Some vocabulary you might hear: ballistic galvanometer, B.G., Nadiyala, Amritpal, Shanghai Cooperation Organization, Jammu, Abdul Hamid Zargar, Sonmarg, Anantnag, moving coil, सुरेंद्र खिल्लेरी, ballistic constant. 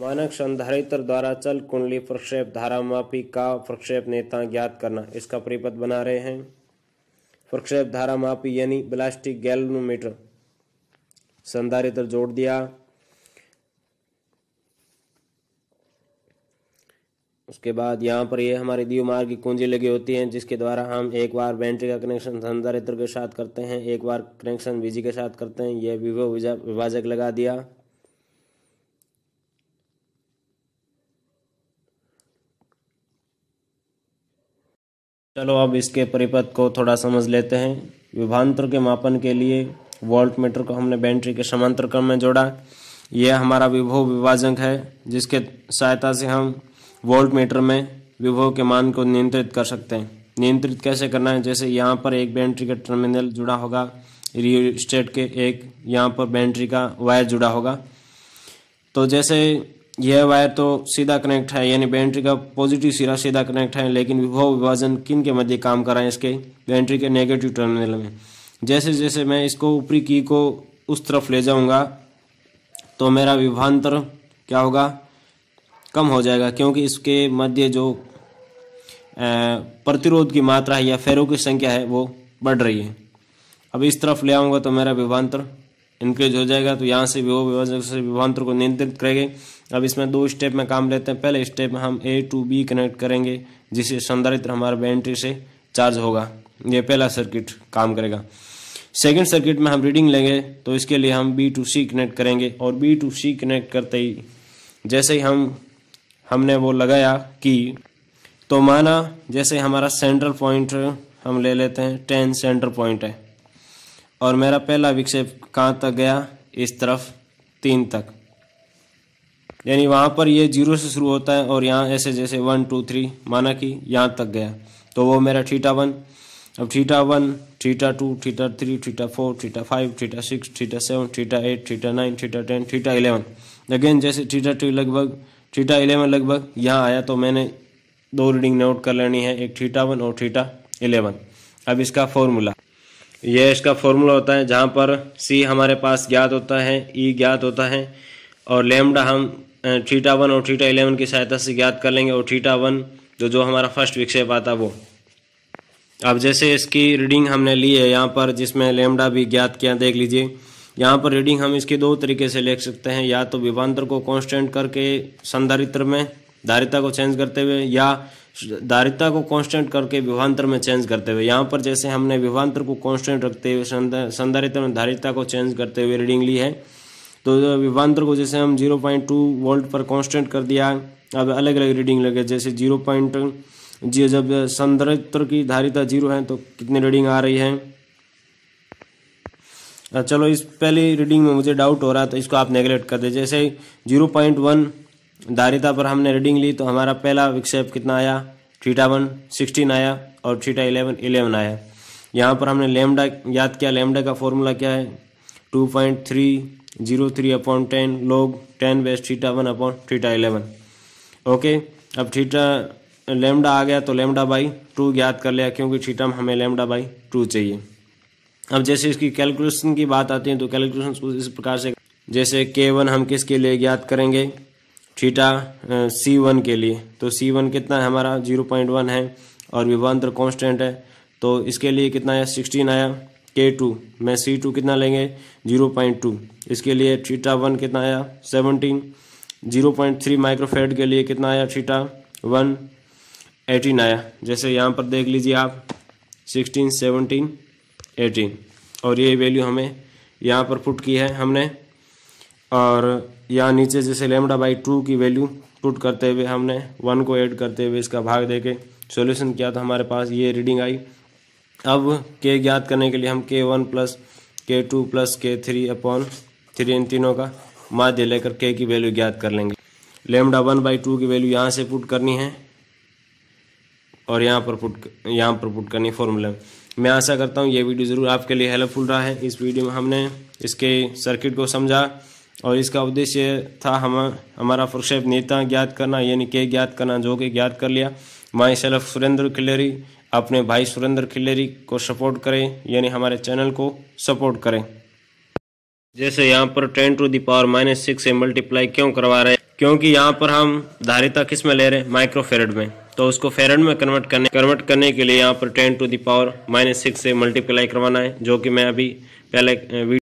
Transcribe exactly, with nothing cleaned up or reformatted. मानक संधारित्र द्वारा चल कुंडली प्रक्षेप धारामापी का प्रक्षेप नियतांक ज्ञात करना, इसका परिपथ बना रहे हैं। प्रक्षेप धारामापी यानी बैलिस्टिक गैल्वेनोमीटर, संधारित्र जोड़ दिया, उसके बाद यहाँ पर ये हमारी द्विमार्ग की कुंजी लगी होती है, जिसके द्वारा हम एक बार बैटरी का कनेक्शन संधारित्र के साथ करते हैं, एक बार कनेक्शन बीजी के साथ करते हैं। ये विभव विभाजक लगा दिया, चलो अब इसके परिपथ को थोड़ा समझ लेते हैं। विभवांतर के मापन के लिए वोल्ट मीटर को हमने बैटरी के समांतर क्रम में जोड़ा, यह हमारा विभव विभाजक है, जिसके सहायता से हम वोल्ट मीटर में विभव के मान को नियंत्रित कर सकते हैं। नियंत्रित कैसे करना है, जैसे यहाँ पर एक बैटरी का टर्मिनल जुड़ा होगा रियोस्टेट के, एक यहाँ पर बैटरी का वायर जुड़ा होगा, तो जैसे यह वायर तो सीधा कनेक्ट है यानी बैटरी का पॉजिटिव सिरा सीधा कनेक्ट है, लेकिन विभव विभाजन किन के मध्य काम कर रहे हैं, इसके बैटरी के नेगेटिव टर्मिनल में। जैसे जैसे मैं इसको ऊपरी की को उस तरफ ले जाऊँगा तो मेरा विभवांतर क्या होगा, कम हो जाएगा, क्योंकि इसके मध्य जो प्रतिरोध की मात्रा है या फेरो की संख्या है वो बढ़ रही है। अब इस तरफ ले आऊँगा तो मेरा विभवांतर इंक्रीज हो जाएगा, तो यहाँ से विभव विभाजक से विभवांतर को नियंत्रित करेंगे। अब इसमें दो स्टेप में काम लेते हैं। पहले स्टेप में हम ए टू बी कनेक्ट करेंगे, जिससे संधारित्र हमारा बैटरी से चार्ज होगा, ये पहला सर्किट काम करेगा। सेकेंड सर्किट में हम रीडिंग लेंगे, तो इसके लिए हम बी टू सी कनेक्ट करेंगे, और बी टू सी कनेक्ट करते ही जैसे ही हम हमने वो लगाया कि, तो माना जैसे हमारा सेंटर पॉइंट हम ले लेते हैं, टेन सेंटर पॉइंट है, और मेरा पहला विक्षेप कहाँ तक गया, इस तरफ तीन तक, यानी वहाँ पर ये जीरो से शुरू होता है और यहाँ ऐसे जैसे वन टू थ्री माना कि यहाँ तक गया, तो वो मेरा थीटा वन। अब theta one, theta two, theta three, theta four, theta five, theta six, theta seven, theta eight, theta nine, theta ten, theta eleven. Again जैसे थीटा टू लगभग थीटा इलेवन लगभग यहाँ आया, तो मैंने दो रीडिंग नोट कर लेनी है, एक थीटा वन और थीटा इलेवन। अब इसका फॉर्मूला, यह इसका फॉर्मूला होता है, जहाँ पर सी हमारे पास ज्ञात होता है, ई e ज्ञात होता है, और लेमडा हम थीटा वन और थीटा इलेवन की सहायता से ज्ञात कर लेंगे, और थीटा वन जो जो हमारा फर्स्ट विक्षेप आता वो। अब जैसे इसकी रीडिंग हमने ली है यहाँ पर, जिसमें लेमडा भी ज्ञात किया, देख लीजिए यहाँ पर रीडिंग हम इसके दो तरीके से ले सकते हैं, या तो विभवांतर को कांस्टेंट करके संधारित्र में धारिता को चेंज करते हुए, या धारिता को कांस्टेंट करके विभवांतर में चेंज करते हुए। यहाँ पर जैसे हमने विभवांतर को कांस्टेंट रखते हुए संधारित्र में धारिता को चेंज करते हुए रीडिंग ली है, तो विभवांतर को जैसे हम जीरो पॉइंट टू वोल्ट पर कांस्टेंट कर दिया। अब अलग अलग रीडिंग लगे, जैसे जीरो पॉइंट जी जब संधारित्र की धारिता जीरो है तो कितनी रीडिंग आ रही है। चलो इस पहली रीडिंग में मुझे डाउट हो रहा है तो इसको आप नेगलेक्ट कर दे। जैसे जीरो पॉइंट वन धारिता पर हमने रीडिंग ली, तो हमारा पहला विक्षेप कितना आया, थीटा वन सिक्सटीन आया और थीटा इलेवन इलेवन आया। यहाँ पर हमने लेमडा याद किया, लेमडा का फॉर्मूला क्या है, two point three zero three upon ten log ten base theta one upon theta eleven. Okay, अब थीटा लेमडा आ गया तो लेमडा बाई टू याद कर लिया, क्योंकि थीटा में हमें लेमडा बाई टू चाहिए। अब जैसे इसकी कैलकुलेशन की बात आती है, तो कैलकुलेशन कुछ इस प्रकार से, जैसे के वन हम किसके लिए ज्ञात करेंगे, थीटा सी वन के लिए, तो सी वन कितना है हमारा जीरो पॉइंट वन है और विभवांतर कांस्टेंट है, तो इसके लिए कितना आया सिक्सटीन आया। के टू में सी टू कितना लेंगे जीरो पॉइंट टू, इसके लिए थीटा वन कितना आया seventeen, zero point three microfarad के लिए कितना आया थीटा वन एटीन आया। जैसे यहाँ पर देख लीजिए आप सिक्सटीन सेवनटीन एटीन, और ये वैल्यू हमें यहाँ पर पुट की है हमने, और यहाँ नीचे जैसे लेमडा बाई टू की वैल्यू पुट करते हुए हमने वन को ऐड करते हुए इसका भाग देके सॉल्यूशन किया, तो हमारे पास ये रीडिंग आई। अब के ज्ञात करने के लिए हम K one plus K two plus K three upon three इन तीनों का माध्य लेकर के की वैल्यू ज्ञात कर लेंगे। लेमडा वन बाई टू की वैल्यू यहाँ से पुट करनी है और यहाँ पर पुट यहाँ पर पुट करनी फॉर्मूला। मैं आशा करता हूँ ये वीडियो ज़रूर आपके लिए हेल्पफुल रहा है। इस वीडियो में हमने इसके सर्किट को समझा, और इसका उद्देश्य था हम हमारा प्रक्षेप नियतांक ज्ञात करना, यानी के ज्ञात करना, जो कि ज्ञात कर लिया। माई सेल्फ सुरेंद्र खिल्लेरी, अपने भाई सुरेंद्र खिल्लेरी को सपोर्ट करें, यानी हमारे चैनल को सपोर्ट करें। जैसे यहाँ पर ten to the power minus six से मल्टीप्लाई क्यों करवा रहे हैं, क्योंकि यहाँ पर हम धारिता किस में ले रहे हैं, माइक्रोफेरेड में, तो उसको फेरेड में कन्वर्ट करने कन्वर्ट करने के लिए यहाँ पर ten to the power minus six से मल्टीप्लाई करवाना है, जो कि मैं अभी पहले